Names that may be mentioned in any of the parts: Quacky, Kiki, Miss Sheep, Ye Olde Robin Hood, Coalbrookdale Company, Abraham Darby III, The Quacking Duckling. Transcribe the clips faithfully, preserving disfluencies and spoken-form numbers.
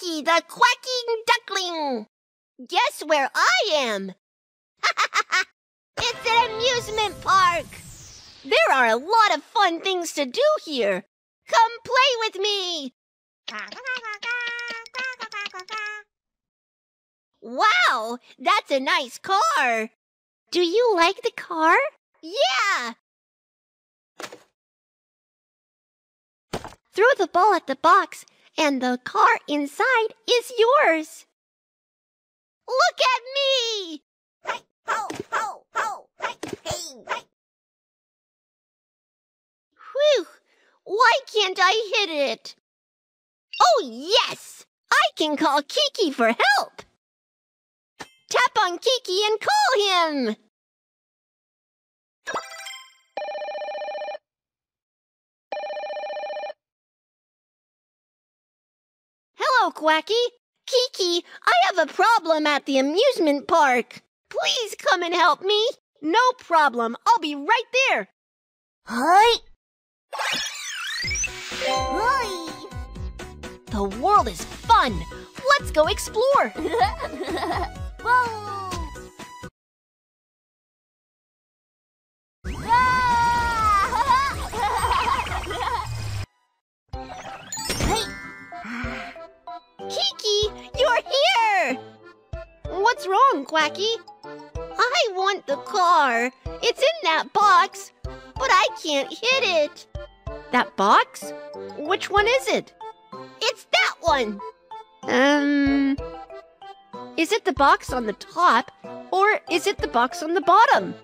Quacky, the Quacking Duckling. Guess where I am? It's an amusement park. There are a lot of fun things to do here. Come play with me. Wow, that's a nice car. Do you like the car? Yeah. Throw the ball at the box, and the car inside is yours. Look at me! Hey, ho, ho, ho, hey, hey. Whew! Why can't I hit it? Oh, yes! I can call Kiki for help! Tap on Kiki and call him! Hello, Quacky. Kiki, I have a problem at the amusement park. Please come and help me. No problem. I'll be right there. Hi. Hi. The world is fun. Let's go explore. Whoa. Kiki, you're here! What's wrong, Quacky? I want the car. It's in that box, but I can't hit it. That box? Which one is it? It's that one! Um... Is it the box on the top, or is it the box on the bottom?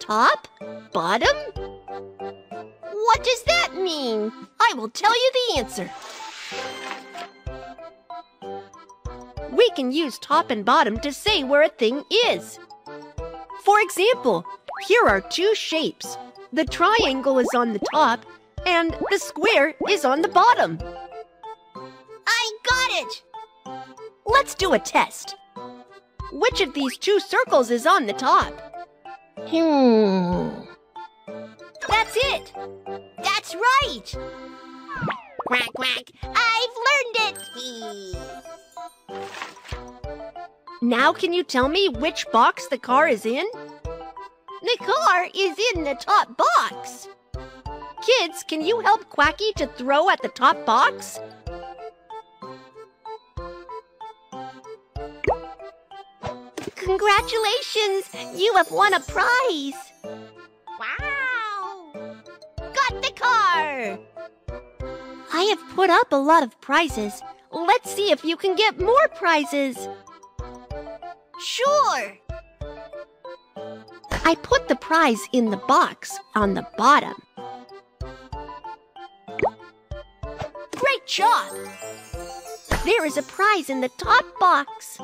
Top? Bottom? What does that mean? I will tell you the answer. We can use top and bottom to say where a thing is. For example, here are two shapes. The triangle is on the top, and the square is on the bottom. I got it! Let's do a test. Which of these two circles is on the top? Hmm. That's it! That's right! Quack, quack! I've learned it! Now can you tell me which box the car is in? The car is in the top box. Kids, can you help Quacky to throw at the top box? Congratulations! You have won a prize! Wow! Got the car! I have put up a lot of prizes. Let's see if you can get more prizes. Sure! I put the prize in the box on the bottom. Great job! There is a prize in the top box.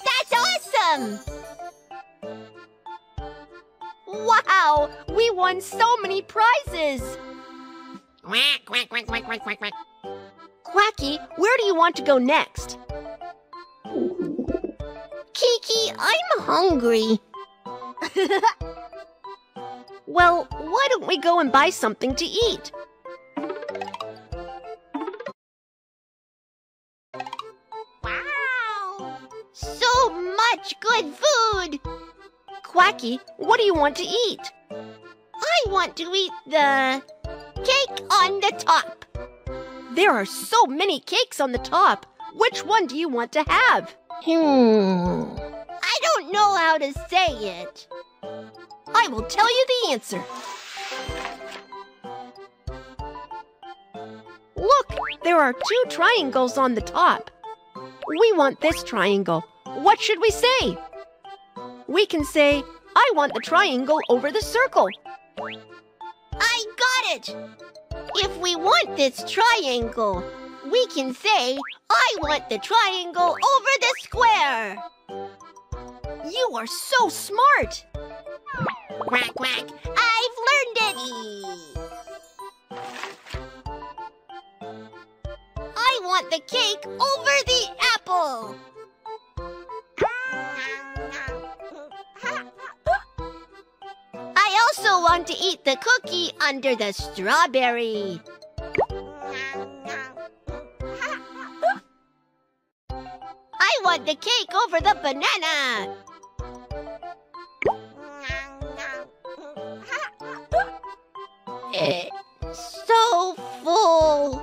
That's awesome! Wow! We won so many prizes! Quack, quack, quack, quack, quack, quack, quack. Quacky, where do you want to go next? Kiki, I'm hungry. Well, why don't we go and buy something to eat? Wow! So much good food! Quacky, what do you want to eat? I want to eat the cake on the top. There are so many cakes on the top. Which one do you want to have? Hmm. I don't know how to say it. I will tell you the answer. Look, there are two triangles on the top. We want this triangle. What should we say? We can say, I want the triangle over the circle. I got it! If we want this triangle, we can say, I want the triangle over the square. You are so smart! Quack, quack! I've learned it! I want the cake over the apple! I also want to eat the cookie under the strawberry. I want the cake over the banana. It's so full.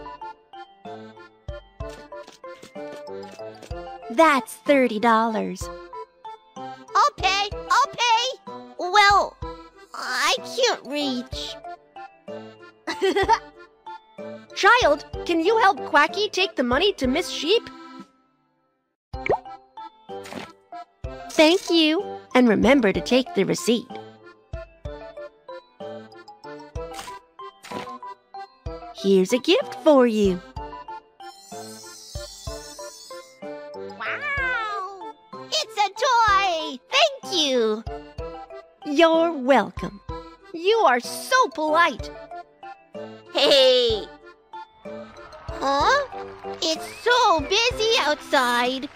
That's thirty dollars. I'll pay, I'll pay. Well, I can't reach. Child, can you help Quacky take the money to Miss Sheep? Thank you, and remember to take the receipt. Here's a gift for you. Wow! It's a toy! Thank you! You're welcome. You are so polite. Hey! Huh? It's so busy outside.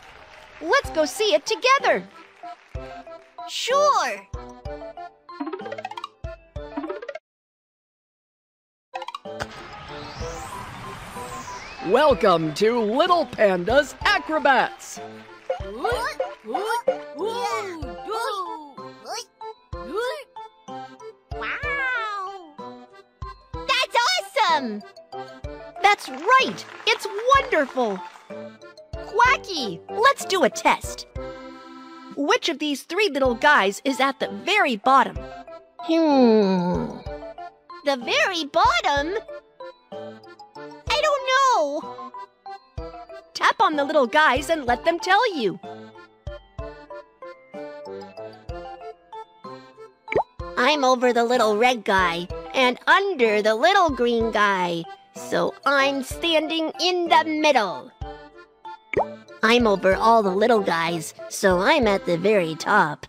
Let's go see it together. Sure. Welcome to Little Panda's Acrobats. Wow! That's awesome! That's right! It's wonderful! Quacky, let's do a test. Which of these three little guys is at the very bottom? Hmm. The very bottom? I don't know. Tap on the little guys and let them tell you. I'm over the little red guy and under the little green guy, so I'm standing in the middle. I'm over all the little guys, so I'm at the very top.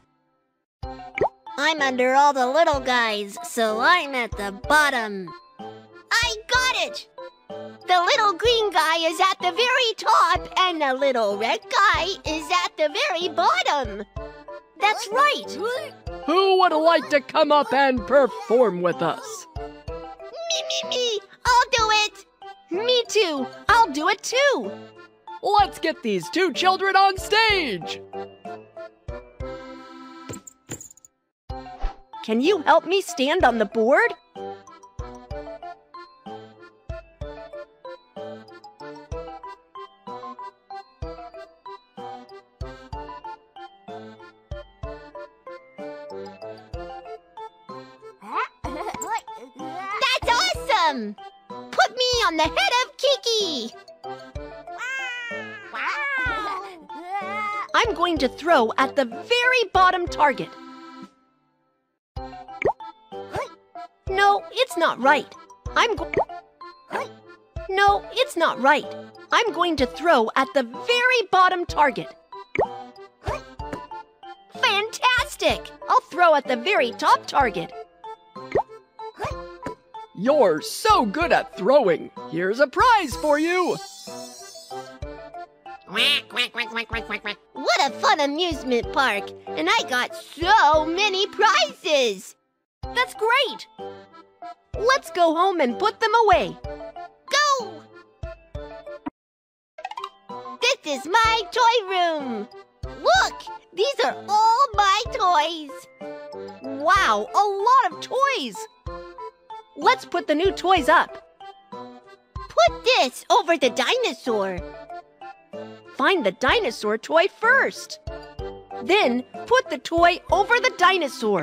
I'm under all the little guys, so I'm at the bottom. I got it! The little green guy is at the very top, and the little red guy is at the very bottom. That's right! Who would like to come up and perform with us? Me, me, me! I'll do it! Me too! I'll do it too! Let's get these two children on stage! Can you help me stand on the board? That's awesome! Put me on the head of Kiki! I'm going to throw at the very bottom target. No, it's not right. I'm go- No, it's not right. I'm going to throw at the very bottom target. Fantastic! I'll throw at the very top target. You're so good at throwing. Here's a prize for you. Quack, quack, quack, quack, quack, quack, quack. What a fun amusement park! And I got so many prizes! That's great! Let's go home and put them away. Go! This is my toy room! Look! These are all my toys! Wow, a lot of toys! Let's put the new toys up. Put this over the dinosaur. Find the dinosaur toy first. Then, put the toy over the dinosaur.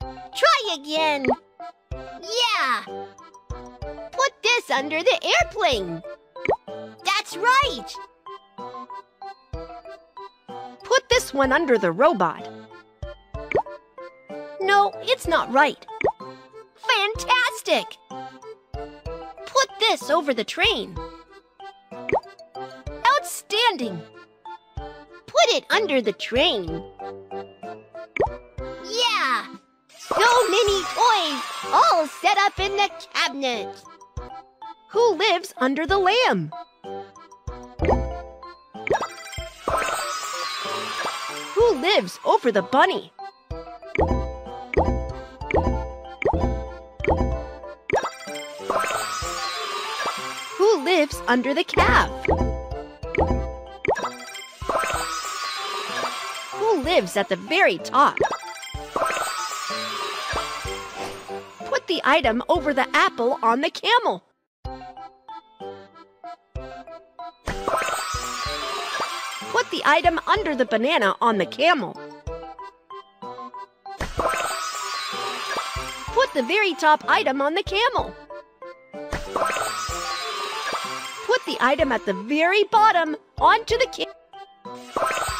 Try again. Yeah. Put this under the airplane. That's right. Put this one under the robot. No, it's not right. Fantastic. Put this over the train. Outstanding! Put it under the train. Yeah! So many toys, all set up in the cabinet. Who lives under the lamb? Who lives over the bunny? lives under the calf? Who lives at the very top? Put the item over the apple on the camel. Put the item under the banana on the camel. Put the very top item on the camel. Put the item at the very bottom onto the camel.